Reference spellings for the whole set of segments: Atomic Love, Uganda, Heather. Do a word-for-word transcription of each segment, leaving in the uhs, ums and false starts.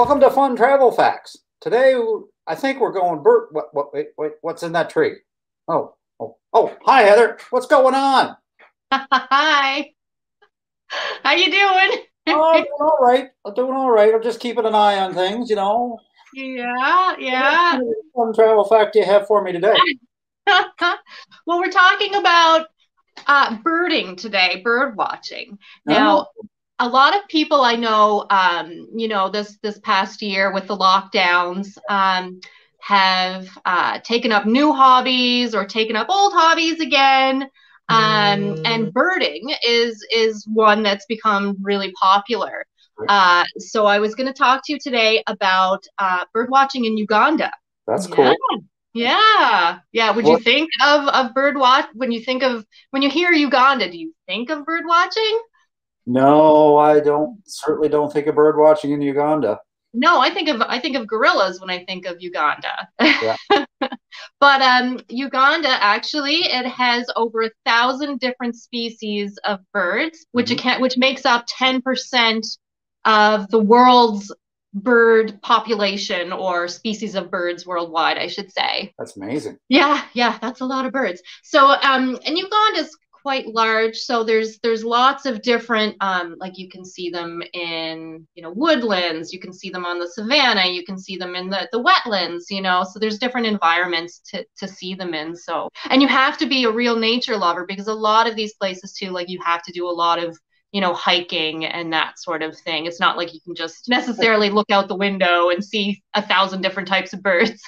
Welcome to Fun Travel Facts. Today, I think we're going, Bert, what, what, wait, wait, what's in that tree? Oh, oh, oh, hi, Heather. What's going on? Hi. How you doing? Oh, I'm doing all right. I'm doing all right. I'm just keeping an eye on things, you know. Yeah, yeah. What fun travel fact do you have for me today? Well, we're talking about uh, birding today, bird watching. Now, oh. A lot of people I know, um, you know, this this past year with the lockdowns um, have uh, taken up new hobbies or taken up old hobbies again. Um, mm. And birding is is one that's become really popular. Uh, so I was going to talk to you today about uh, bird watching in Uganda. That's yeah. cool. Yeah. Yeah. Would well, you think of, of bird watch when you think of when you hear Uganda? Do you think of bird watching? No, I don't. Certainly don't think of bird watching in Uganda. No, I think of I think of gorillas when I think of Uganda. Yeah. But um, Uganda actually it has over a thousand different species of birds, which mm-hmm. account, which makes up ten percent of the world's bird population or species of birds worldwide, I should say. That's amazing. Yeah, yeah, that's a lot of birds. So, um, and Uganda's quite large, so there's there's lots of different um like you can see them in you know woodlands, you can see them on the savanna, you can see them in the the wetlands, you know so there's different environments to to see them in. So and you have to be a real nature lover, because a lot of these places too, like you have to do a lot of you know hiking and that sort of thing. It's not like you can just necessarily look out the window and see a thousand different types of birds.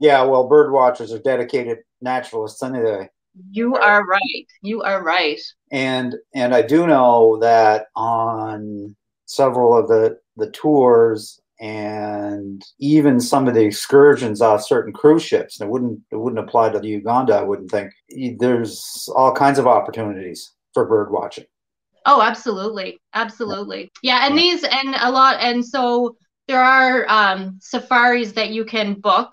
Yeah, well, bird watchers are dedicated naturalists anyway. You are right. You are right. And and I do know that on several of the, the tours and even some of the excursions off certain cruise ships, and it wouldn't it wouldn't apply to Uganda, I wouldn't think. There's all kinds of opportunities for bird watching. Oh, absolutely. Absolutely. Yeah, and these and a lot and so there are um safaris that you can book.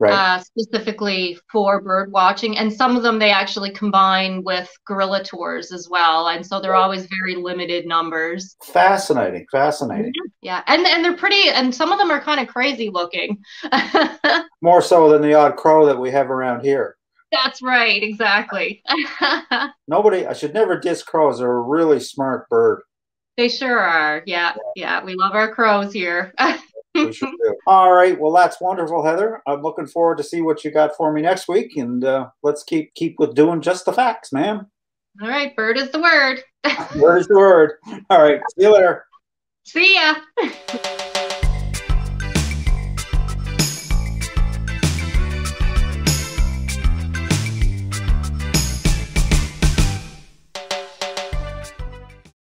Right. Uh, specifically for bird watching, and some of them they actually combine with gorilla tours as well, and so they're always very limited numbers. Fascinating, fascinating. Yeah, and and they're pretty, and some of them are kind of crazy looking. More so than the odd crow that we have around here. That's right, exactly. Nobody, I should never diss crows. They're a really smart bird. They sure are. Yeah, yeah. We love our crows here. We should do. All right. Well, that's wonderful, Heather. I'm looking forward to see what you got for me next week, and uh, let's keep keep with doing just the facts, ma'am. All right. Bird is the word. Bird is the word. All right. See you later. See ya.